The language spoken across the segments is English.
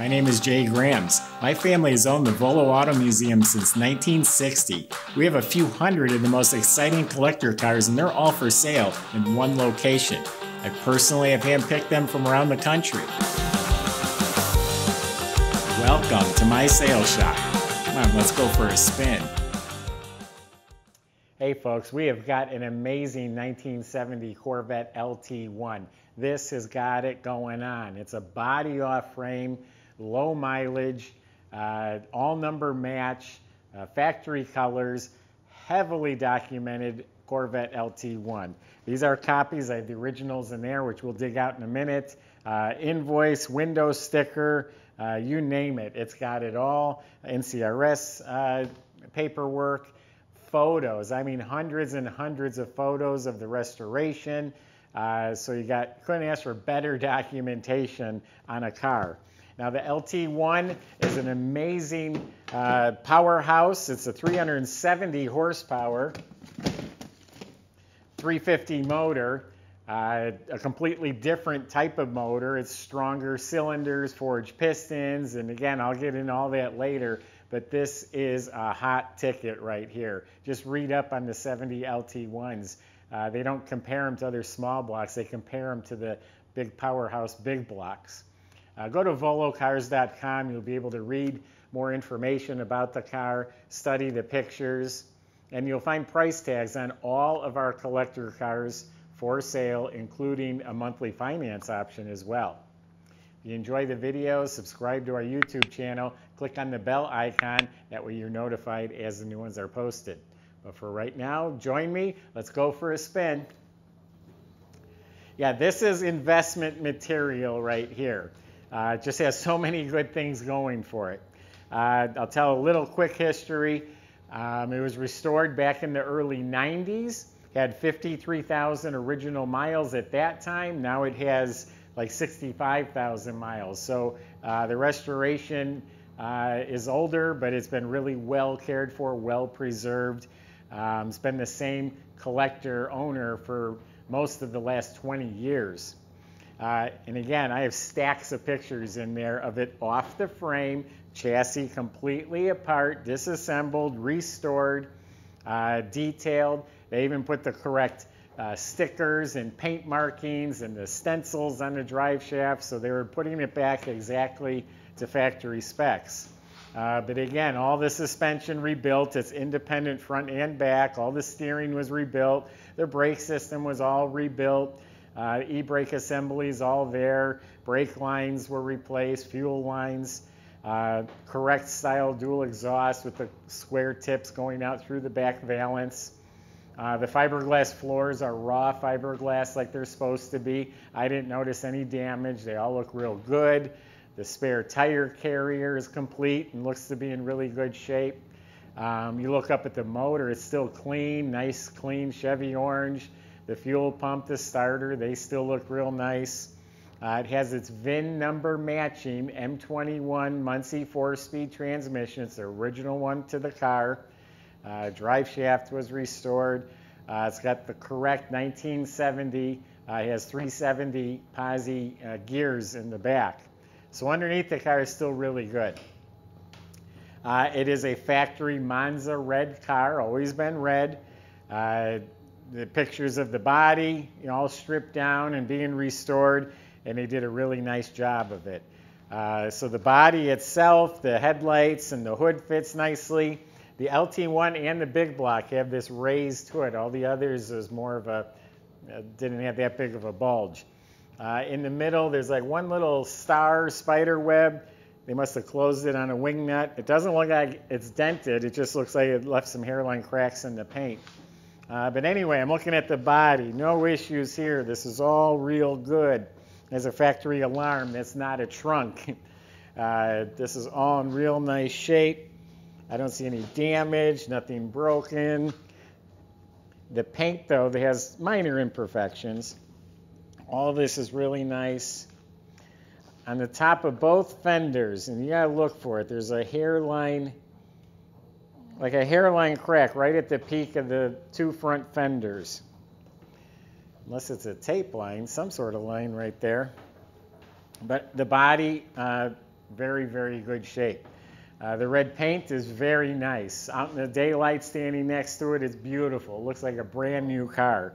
My name is Jay Grams. My family has owned the Volo Auto Museum since 1960. We have a few hundred of the most exciting collector cars, and they're all for sale in one location. I personally have handpicked them from around the country. Welcome to my sales shop. Come on, let's go for a spin. Hey folks, we have got an amazing 1970 Corvette LT1. This has got it going on. It's a body off frame, low mileage, all number match, factory colors, heavily documented Corvette LT1. These are copies. I have the originals in there, which we'll dig out in a minute. Invoice, window sticker, you name it. It's got it all. NCRS paperwork, photos. I mean, hundreds and hundreds of photos of the restoration. So couldn't ask for better documentation on a car. Now the LT1 is an amazing powerhouse. It's a 370 horsepower, 350 motor, a completely different type of motor. It's stronger cylinders, forged pistons, and again, I'll get into all that later, but this is a hot ticket right here. Just read up on the 70 LT1s. They don't compare them to other small blocks. They compare them to the big powerhouse big blocks. Go to volocars.com. You'll be able to read more information about the car, study the pictures, and you'll find price tags on all of our collector cars for sale, including a monthly finance option as well. If you enjoy the video, subscribe to our YouTube channel, click on the bell icon. That way you're notified as the new ones are posted. But for right now, join me. Let's go for a spin. Yeah, this is investment material right here. It just has so many good things going for it. I'll tell a little quick history. It was restored back in the early 90s. Had 53,000 original miles at that time. Now it has like 65,000 miles. So the restoration is older, but it's been really well cared for, well preserved. It's been the same collector owner for most of the last 20 years. And again, I have stacks of pictures in there of it off the frame, chassis completely apart, disassembled, restored, detailed. They even put the correct stickers and paint markings and the stencils on the drive shaft, so they were putting it back exactly to factory specs. But again, all the suspension rebuilt, it's independent front and back, all the steering was rebuilt, the brake system was all rebuilt, e-brake assemblies all there, brake lines were replaced, fuel lines, correct style dual exhaust with the square tips going out through the back valance. The fiberglass floors are raw fiberglass like they're supposed to be. I didn't notice any damage. They all look real good. The spare tire carrier is complete and looks to be in really good shape. You look up at the motor, it's still clean, nice clean Chevy orange. The fuel pump, the starter, they still look real nice. It has its VIN number matching M21 Muncie 4-speed transmission. It's the original one to the car. Drive shaft was restored. It's got the correct 1970. It has 370 posi gears in the back. So underneath the car is still really good. It is a factory Monza red car, always been red. The pictures of the body, you know, all stripped down and being restored, and they did a really nice job of it. So the body itself, the headlights and the hood fits nicely. The LT1 and the big block have this raise to it. All the others is more of a, didn't have that big of a bulge. In the middle, there's like one little star spider web. They must have closed it on a wing nut. It doesn't look like it's dented. It just looks like it left some hairline cracks in the paint. But anyway, I'm looking at the body. No issues here. This is all real good. There's a factory alarm. That's not a trunk. This is all in real nice shape. I don't see any damage, nothing broken. The paint, though, that has minor imperfections. All this is really nice. On the top of both fenders, and you gotta look for it, there's a hairline, like a hairline crack right at the peak of the two front fenders. Unless it's a tape line, some sort of line right there. But the body very, very good shape. The red paint is very nice. Out in the daylight, standing next to it, it's beautiful. It looks like a brand new car.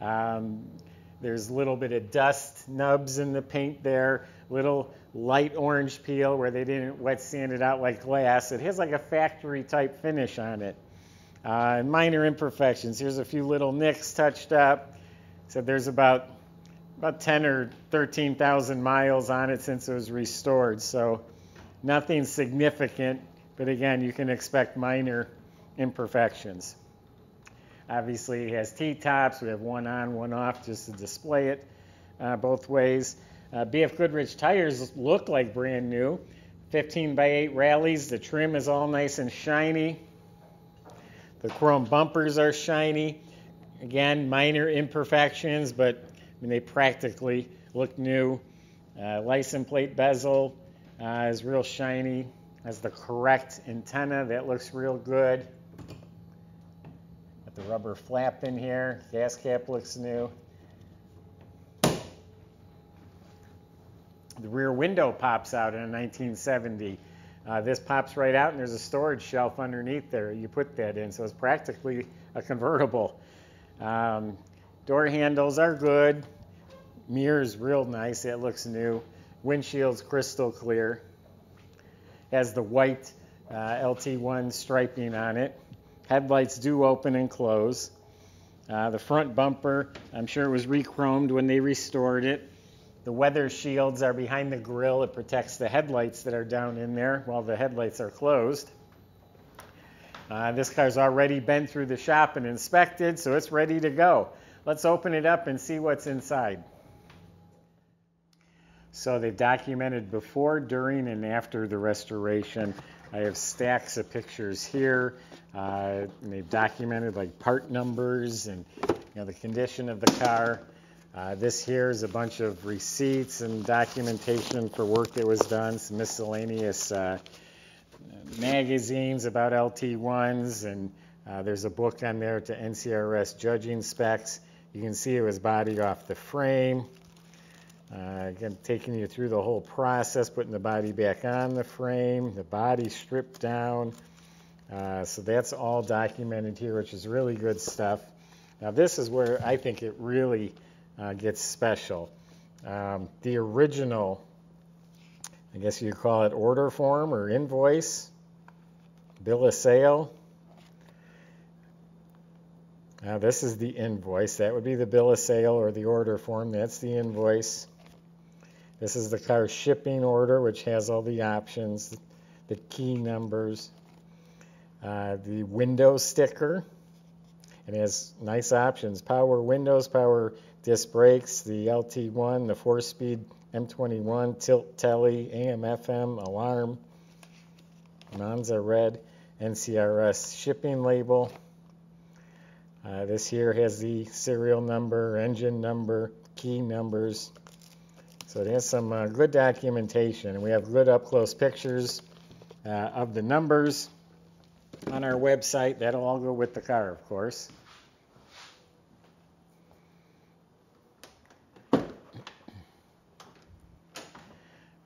There's a little bit of dust nubs in the paint there, little light orange peel where they didn't wet sand it out like glass. It has like a factory type finish on it. Minor imperfections. Here's a few little nicks touched up. So there's about 10 or 13,000 miles on it since it was restored. So nothing significant, but again, you can expect minor imperfections. Obviously, it has T-tops. We have one on, one off, just to display it both ways. BF Goodrich tires look like brand new. 15x8 rallies. The trim is all nice and shiny. The chrome bumpers are shiny. Again, minor imperfections, but I mean, they practically look new. License plate bezel is real shiny. Has the correct antenna. That looks real good. Got the rubber flap in here. Gas cap looks new. The rear window pops out in a 1970. This pops right out, and there's a storage shelf underneath there. You put that in, so it's practically a convertible. Door handles are good. Mirror's real nice. It looks new. Windshield's crystal clear. Has the white LT1 striping on it. Headlights do open and close. The front bumper, I'm sure it was re-chromed when they restored it. The weather shields are behind the grille. It protects the headlights that are down in there while the headlights are closed. This car's already been through the shop and inspected, so it's ready to go. Let's open it up and see what's inside. So they've documented before, during, and after the restoration. I have stacks of pictures here. And they've documented like part numbers and the condition of the car. This here is a bunch of receipts and documentation for work that was done, some miscellaneous magazines about LT1s, and there's a book on there to NCRS judging specs. You can see it was bodied off the frame. Again, taking you through the whole process, putting the body back on the frame, the body stripped down. So that's all documented here, which is really good stuff. Now this is where I think it really gets special. The original, I guess you call it order form or invoice, bill of sale. Now this is the invoice. That would be the bill of sale or the order form. That's the invoice. This is the car shipping order, which has all the options, the key numbers, the window sticker. It has nice options, power windows, power disc brakes, the LT1, the 4-speed M21, tilt telly, Am-Fm, alarm, Monza red, NCRS shipping label. This here has the serial number, engine number, key numbers. So it has some good documentation. We have good up-close pictures of the numbers on our website. That'll all go with the car, of course.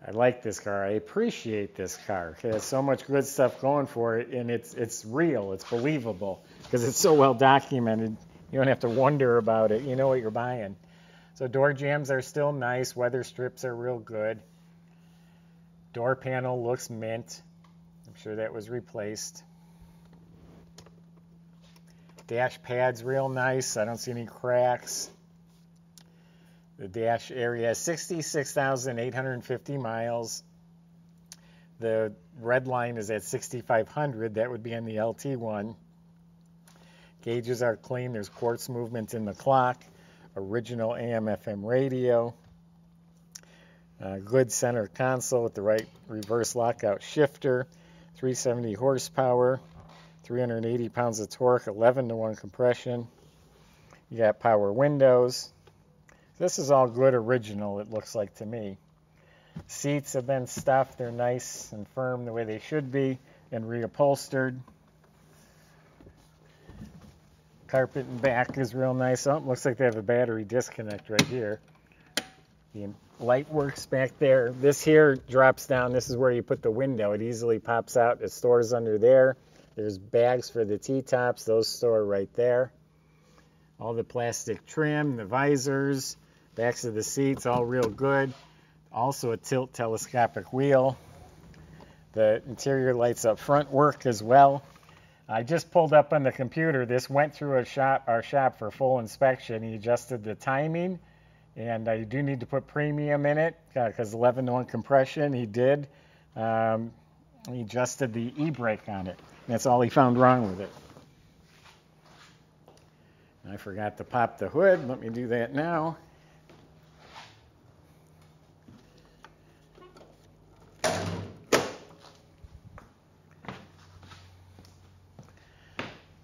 I like this car. I appreciate this car. It has so much good stuff going for it, and it's real. It's believable because it's so well documented. You don't have to wonder about it. You know what you're buying. So door jambs are still nice. Weather strips are real good. Door panel looks mint. I'm sure that was replaced. Dash pad's real nice. I don't see any cracks. The dash area has 66,850 miles. The red line is at 6,500. That would be on the LT1. Gauges are clean. There's quartz movement in the clock. Original AM/FM radio. Good center console with the right reverse lockout shifter. 370 horsepower. 380 pounds of torque, 11-to-1 compression. You got power windows. This is all good original, it looks like to me. Seats have been stuffed. They're nice and firm the way they should be and reupholstered. Carpet in back is real nice. Oh, looks like they have a battery disconnect right here. The light works back there. This here drops down. This is where you put the window. It easily pops out. It stores under there. There's bags for the T-tops. Those store right there. All the plastic trim, the visors, backs of the seats, all real good. Also a tilt telescopic wheel. The interior lights up front work as well. I just pulled up on the computer. This went through our shop for full inspection. He adjusted the timing, and I do need to put premium in it because 11:1 compression, he did. He adjusted the e-brake on it. That's all he found wrong with it. I forgot to pop the hood. Let me do that now.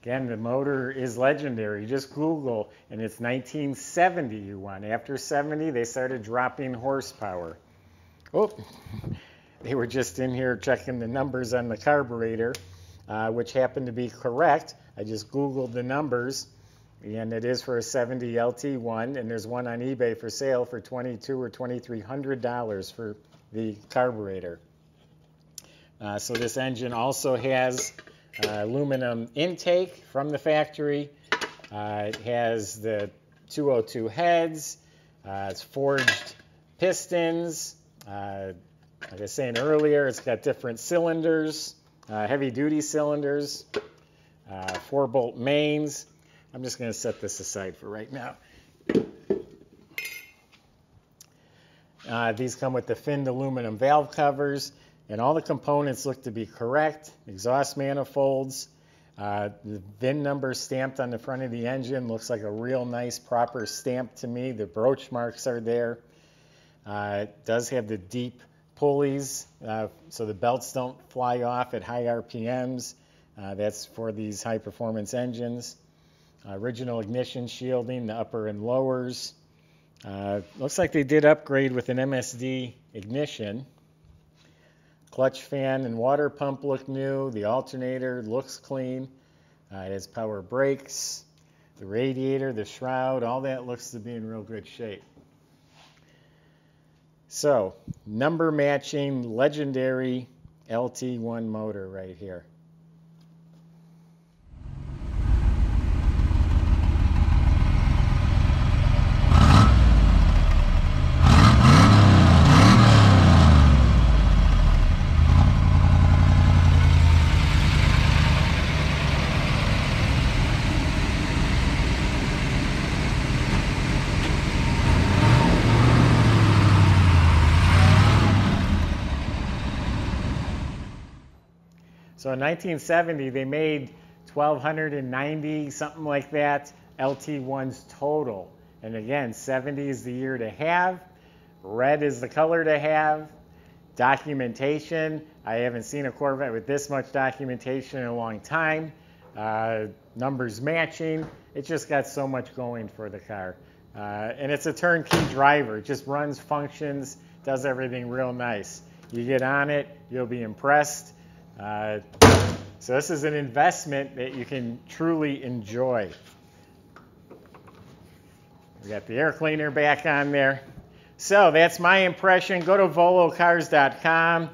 Again, the motor is legendary. Just Google, and it's 1970 you won. After 70, they started dropping horsepower. Oh, they were just in here checking the numbers on the carburetor, which happened to be correct. I just Googled the numbers, and it is for a 70 LT1, and there's one on eBay for sale for $2,200 or $2,300 for the carburetor. So this engine also has aluminum intake from the factory. It has the 202 heads. It's forged pistons. Like I was saying earlier, it's got different cylinders, heavy-duty cylinders, 4-bolt mains. I'm just going to set this aside for right now. These come with the finned aluminum valve covers. And all the components look to be correct. Exhaust manifolds, the VIN number stamped on the front of the engine looks like a real nice proper stamp to me. The broach marks are there. It does have the deep pulleys, so the belts don't fly off at high RPMs. That's for these high performance engines. Original ignition shielding, the upper and lowers. Looks like they did upgrade with an MSD ignition. Clutch fan and water pump look new. The alternator looks clean. It has power brakes. The radiator, the shroud, all that looks to be in real good shape. So, number matching legendary LT1 motor right here. So in 1970, they made 1,290, something like that, LT1s total. And again, 70 is the year to have. Red is the color to have. Documentation. I haven't seen a Corvette with this much documentation in a long time. Numbers matching. It's just got so much going for the car. And it's a turnkey driver. It just runs, functions, does everything real nice. You get on it, you'll be impressed. So this is an investment that you can truly enjoy. We got the air cleaner back on there. So that's my impression. Go to volocars.com.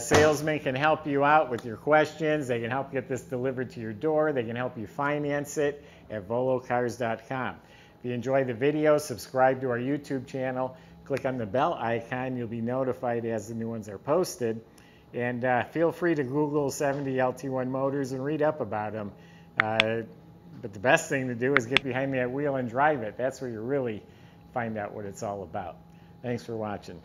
Salesmen can help you out with your questions. They can help get this delivered to your door. They can help you finance it at volocars.com. If you enjoy the video, subscribe to our YouTube channel. Click on the bell icon. You'll be notified as the new ones are posted. And feel free to Google 70 LT1 motors and read up about them. But the best thing to do is get behind that wheel and drive it. That's where you really find out what it's all about. Thanks for watching.